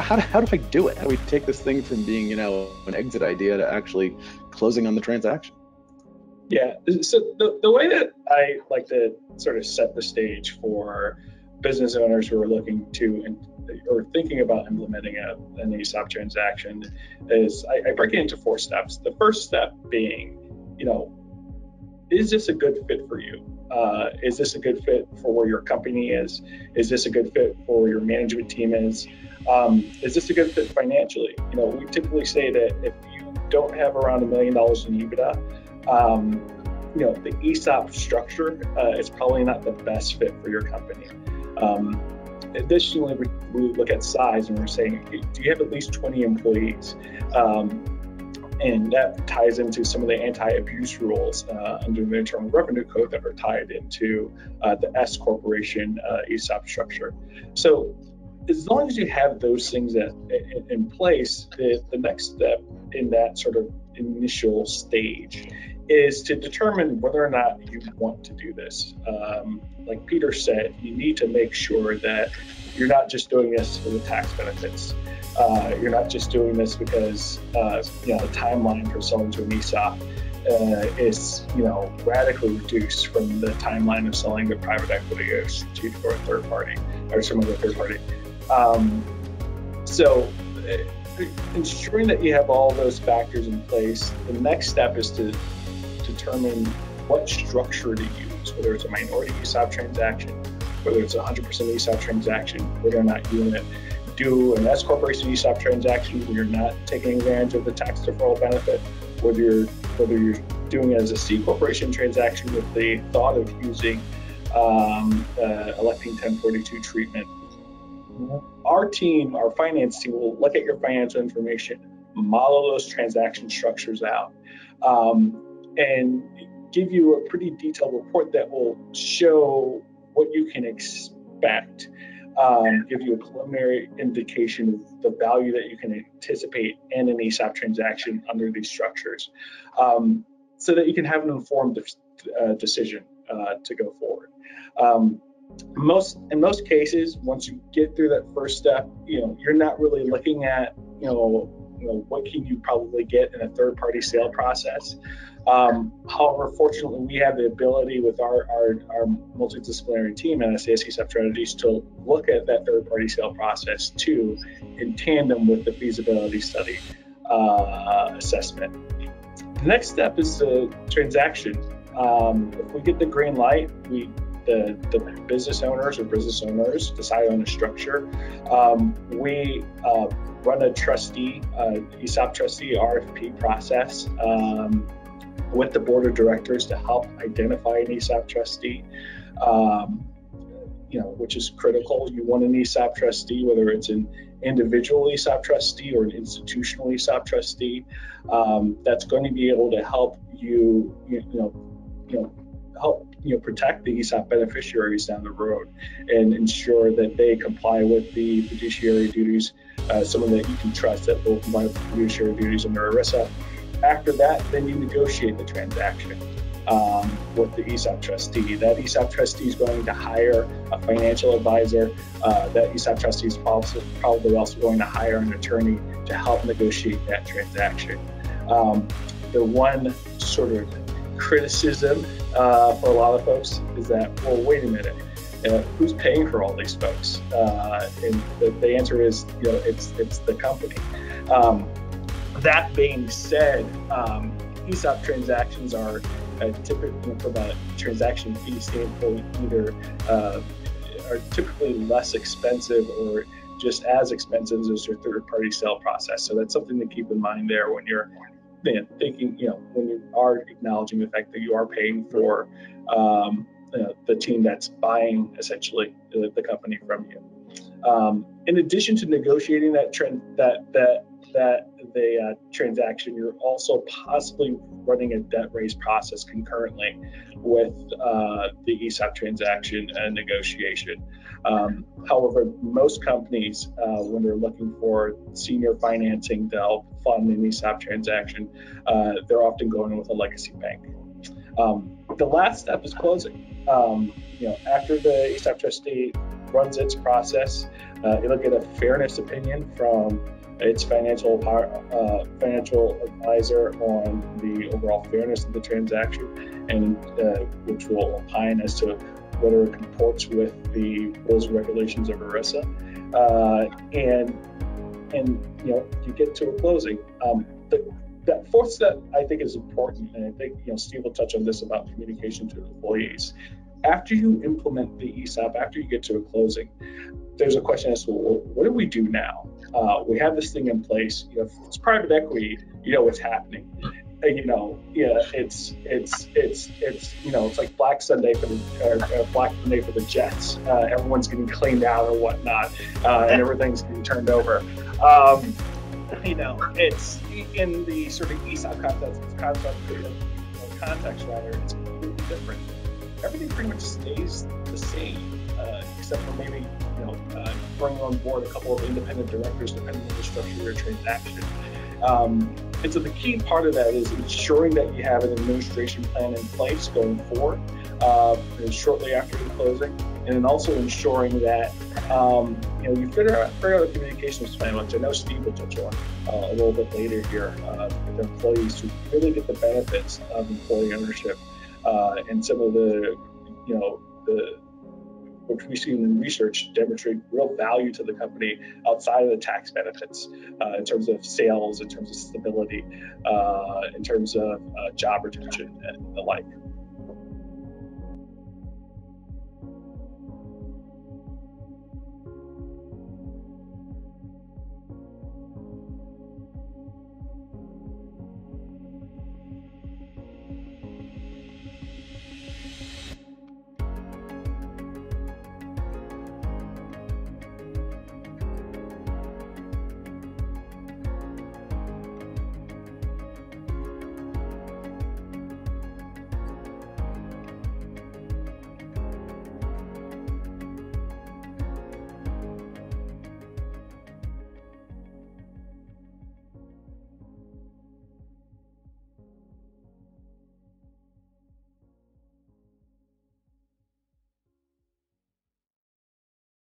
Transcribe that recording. how do I do it? How do we take this thing from being, you know, an exit idea to actually closing on the transaction? Yeah, so the way that I like to sort of set the stage for business owners who are looking to or thinking about implementing an ESOP transaction is I break it into four steps. The first step being, you know, is this a good fit for you? Is this a good fit for where your company is? Is this a good fit for where your management team is? Is this a good fit financially? You know, we typically say that if you don't have around $1 million in EBITDA, you know, the ESOP structure is probably not the best fit for your company. Additionally, we look at size and we're saying, do you have at least 20 employees? And that ties into some of the anti-abuse rules under the Internal Revenue Code that are tied into the S corporation ESOP structure. So as long as you have those things in place, the next step in that sort of initial stage is to determine whether or not you want to do this. Like Peter said, you need to make sure that you're not just doing this for the tax benefits. You're not just doing this because, you know, the timeline for selling to an ESOP is, you know, radically reduced from the timeline of selling to private equity or strategic or a third party or some other third party. Ensuring that you have all those factors in place, the next step is to determine what structure to use, whether it's a minority ESOP transaction, whether it's a 100% ESOP transaction, whether or not you want to do an S corporation ESOP transaction where you're not taking advantage of the tax deferral benefit, whether you're doing it as a C corporation transaction with the thought of using electing 1042 treatment. Our team, our finance team, will look at your financial information, model those transaction structures out, and give you a pretty detailed report that will show what you can expect, give you a preliminary indication of the value that you can anticipate in an ESOP transaction under these structures, so that you can have an informed decision to go forward. In most cases, once you get through that first step, you know, you're not really looking at, you know, what can you probably get in a third-party sale process. However, fortunately, we have the ability with our multidisciplinary team and SASC strategies to look at that third-party sale process too, in tandem with the feasibility study assessment. The next step is the transaction. If we get the green light, the business owners decide on a structure. We run a trustee, ESOP trustee RFP process with the board of directors to help identify an ESOP trustee, you know, which is critical. You want an ESOP trustee, whether it's an individual ESOP trustee or an institutional ESOP trustee, that's going to be able to help you, help protect the ESOP beneficiaries down the road and ensure that they comply with the fiduciary duties, someone that you can trust that will comply with the fiduciary duties under ERISA. After that, then you negotiate the transaction with the ESOP trustee. That ESOP trustee is going to hire a financial advisor. That ESOP trustee is probably also going to hire an attorney to help negotiate that transaction. The one sort of criticism for a lot of folks is that, well, wait a minute, who's paying for all these folks? And the answer is, you know, it's the company. That being said, ESOP transactions are typically, from a transaction fee standpoint, either are typically less expensive or just as expensive as your third-party sale process. So that's something to keep in mind there when you're thinking, you know, when you are acknowledging the fact that you are paying for the team that's buying essentially the company from you. In addition to negotiating that transaction, you're also possibly running a debt raise process concurrently with the ESOP transaction and negotiation. However, most companies, when they're looking for senior financing to help fund an ESOP transaction, they're often going with a legacy bank. The last step is closing. After the ESOP trustee runs its process. It'll get a fairness opinion from its financial advisor on the overall fairness of the transaction, and which will opine as to whether it comports with the rules and regulations of ERISA. And you know, you get to a closing. That fourth step, I think, is important, and I think Steve will touch on this about communication to employees. After you implement the ESOP, after you get to a closing, there's a question as to, well, what do we do now? We have this thing in place. You know, if it's private equity, you know what's happening. You know, yeah, it's you know, it's like Black Sunday for the Jets. Everyone's getting cleaned out or whatnot, and everything's getting turned over. You know, it's in the sort of ESOP context, it's completely different. Everything pretty much stays the same, except for maybe bringing on board a couple of independent directors, depending on the structure of your transaction. And so the key part of that is ensuring that you have an administration plan in place going forward shortly after the closing, and then also ensuring that you figure out a communications plan, which I know Steve will touch on a little bit later here, with employees to really get the benefits of employee ownership and some of the, which we see in research demonstrate real value to the company outside of the tax benefits, in terms of sales, in terms of stability, in terms of job retention and the like.